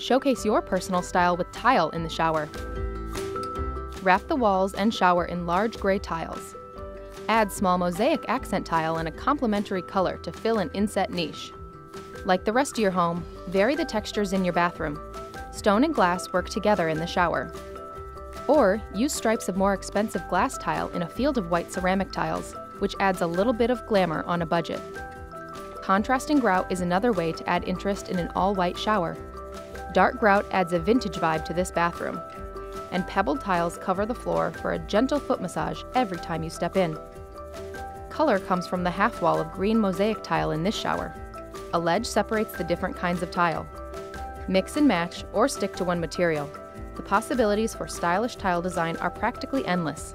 Showcase your personal style with tile in the shower. Wrap the walls and shower in large gray tiles. Add small mosaic accent tile and a complementary color to fill an inset niche. Like the rest of your home, vary the textures in your bathroom. Stone and glass work together in the shower. Or use stripes of more expensive glass tile in a field of white ceramic tiles, which adds a little bit of glamour on a budget. Contrasting grout is another way to add interest in an all-white shower. Dark grout adds a vintage vibe to this bathroom. And pebbled tiles cover the floor for a gentle foot massage every time you step in. Color comes from the half wall of green mosaic tile in this shower. A ledge separates the different kinds of tile. Mix and match or stick to one material. The possibilities for stylish tile design are practically endless.